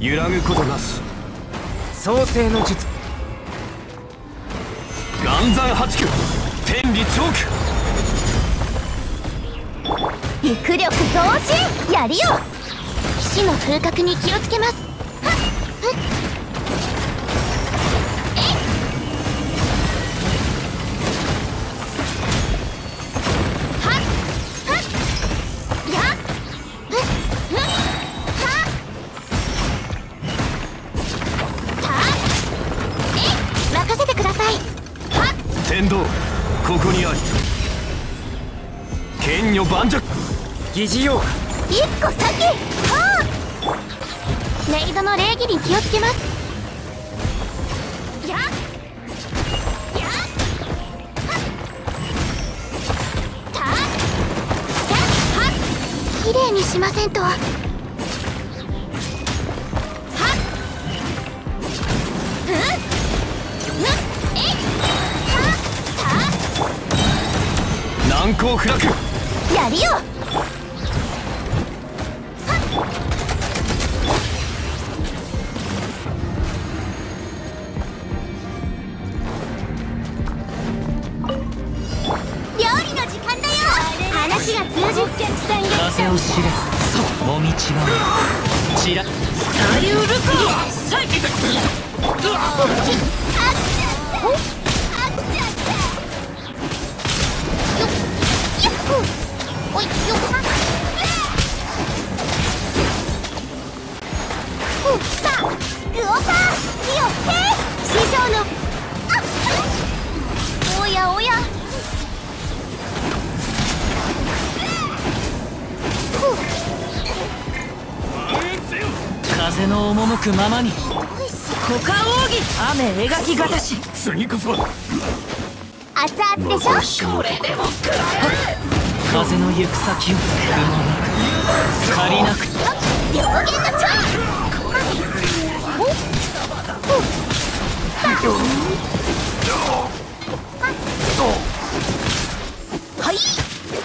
揺らぐことなし。創世の術、岩山八九、天理チョーク、陸力増進、やりよ。騎士の風格に気をつけます。疑似用一個先、はあ、メイドの礼儀に気をつけます。やっやっはっはっ、きれいにしませんと。はっうんうんえっはっはっ、難攻不落、やりよ。ままに股間奥義、雨描きがたし、次こそは熱々でしょ。これでも食らえ、風の行く先を借りなく、両言のチャン、はい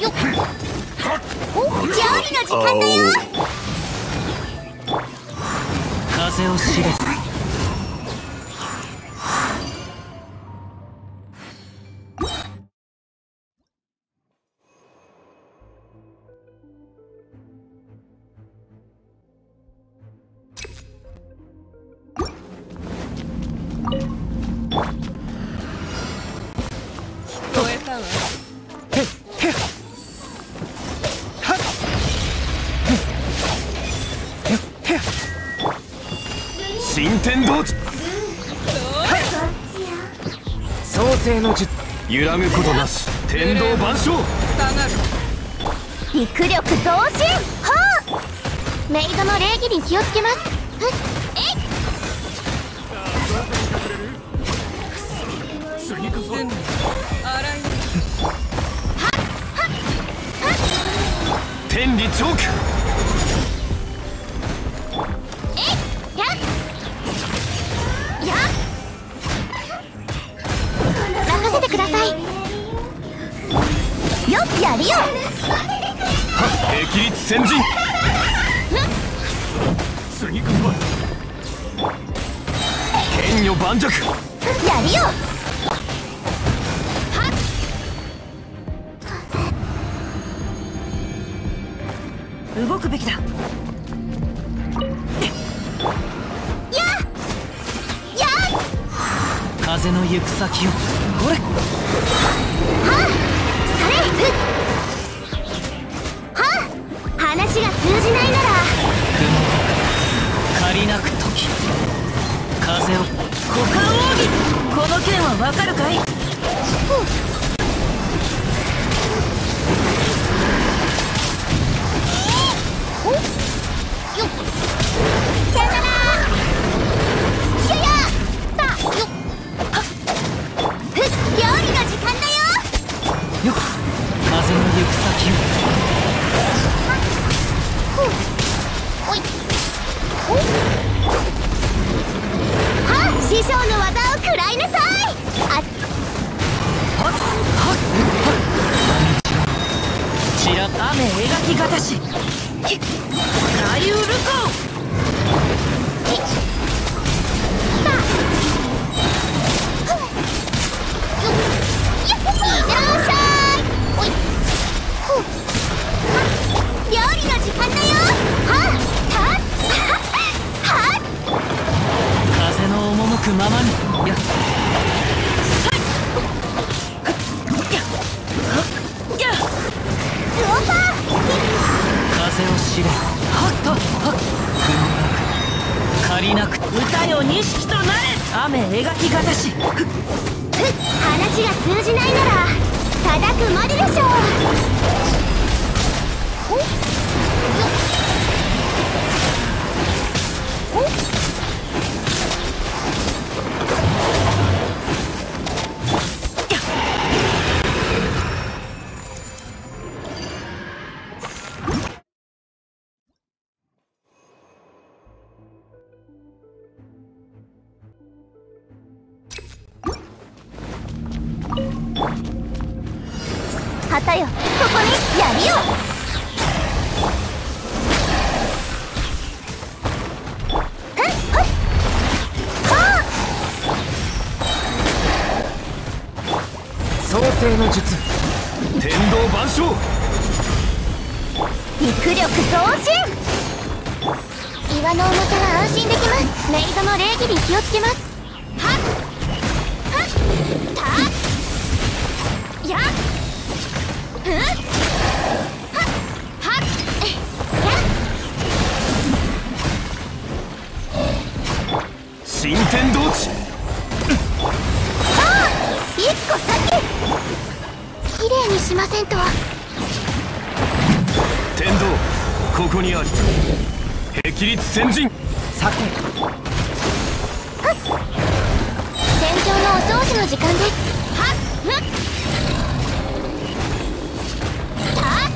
よっ、料理の時間だよ。風を知れ。聞こえたわ。揺らぐことなし、天道万象、陸力増進、はあ、メイドの礼儀に気をつけます。えっ天理チョーク、やりよ。激立先陣、次こそは剣女盤石、やりよ。動くべきだ。やや風の行く先を、これはっ、話が通じないなら借りなくとき、風を股間奥義、この件はわかるかい。雨描きがたし、カリウルコーままにやっやっ風を知れはっはっ借りなく歌よ錦となれ雨描きがたし話が通じないなら叩くまででしょう。先陣さて戦場のお掃除の時間です。はっは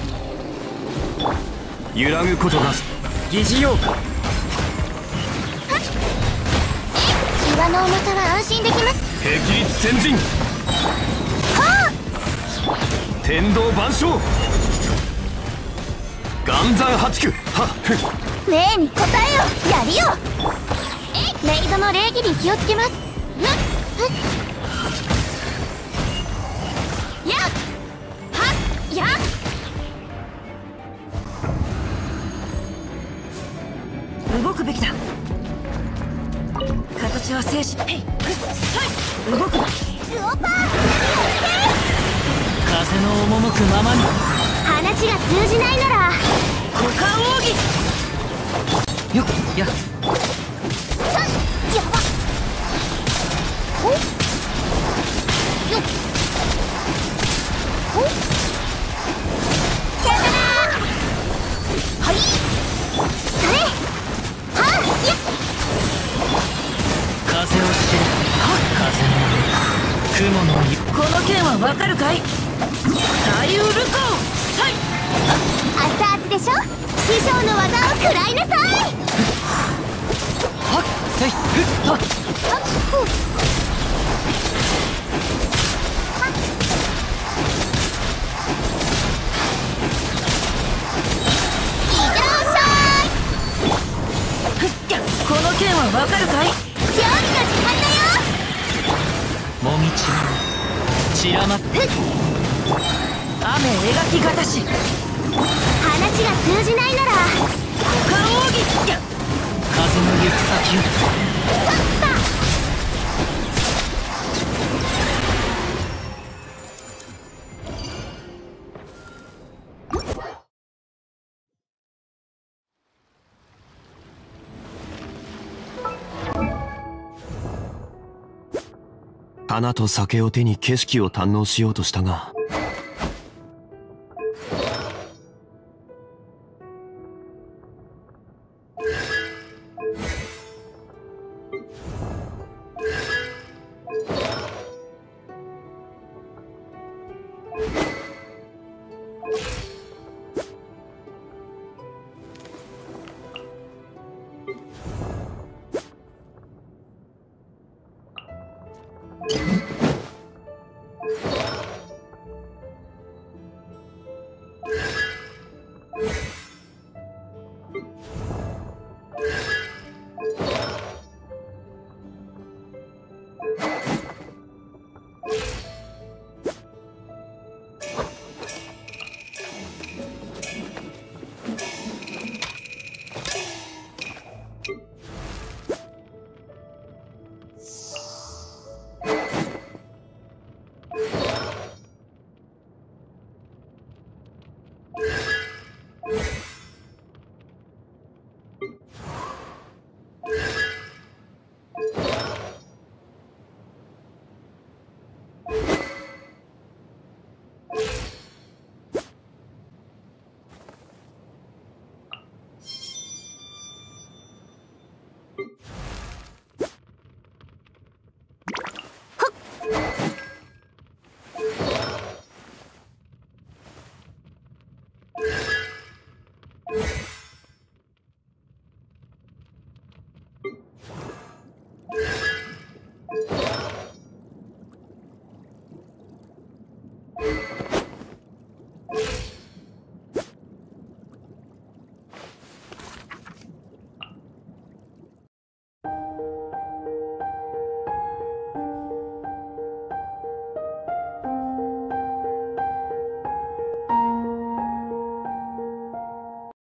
っ揺らぐことなし疑似ようか。岩の重さは安心できます。壁立先陣はっ天道万象岩山八九はっねえに答えよやりよメイドの礼儀に気をつけます。やっはっやっ動くべきだ形は静止へい動くウオパー風の赴くままに話が通じないなら股間奥義よっやっさっやばっほっよっほっさよならはいそれはっやっ風を知るはっ風の雲の湯この剣はわかるかい大ウルコさい熱々でしょ師匠の技を食らいなさい。はっせいはっこの剣はわかるかい。料理の時間だよもみちらまっ雨描きがたし話が通じないなら他奥義風の行く先をさっさ花と酒を手に景色を堪能しようとしたが。